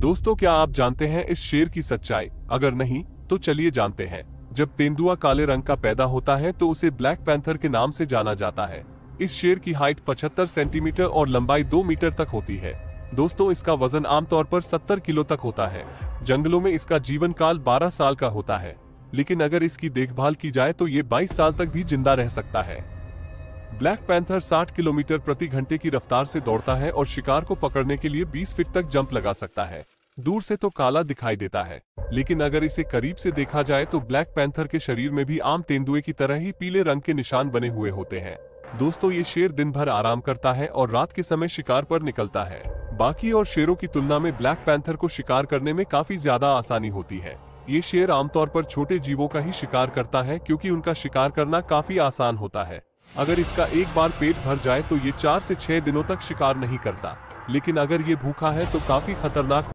दोस्तों, क्या आप जानते हैं इस शेर की सच्चाई? अगर नहीं तो चलिए जानते हैं। जब तेंदुआ काले रंग का पैदा होता है तो उसे ब्लैक पैंथर के नाम से जाना जाता है। इस शेर की हाइट 75 सेंटीमीटर और लंबाई 2 मीटर तक होती है। दोस्तों, इसका वजन आमतौर पर 70 किलो तक होता है। जंगलों में इसका जीवन काल 12 साल का होता है, लेकिन अगर इसकी देखभाल की जाए तो ये 22 साल तक भी जिंदा रह सकता है। ब्लैक पैंथर 60 किलोमीटर प्रति घंटे की रफ्तार से दौड़ता है और शिकार को पकड़ने के लिए 20 फीट तक जंप लगा सकता है। दूर से तो काला दिखाई देता है, लेकिन अगर इसे करीब से देखा जाए तो ब्लैक पैंथर के शरीर में भी आम तेंदुए की तरह ही पीले रंग के निशान बने हुए होते हैं। दोस्तों, ये शेर दिन भर आराम करता है और रात के समय शिकार पर निकलता है। बाकी और शेरों की तुलना में ब्लैक पैंथर को शिकार करने में काफी ज्यादा आसानी होती है। ये शेर आमतौर पर छोटे जीवों का ही शिकार करता है क्योंकि उनका शिकार करना काफी आसान होता है। अगर इसका एक बार पेट भर जाए तो ये 4 से 6 दिनों तक शिकार नहीं करता, लेकिन अगर ये भूखा है तो काफी खतरनाक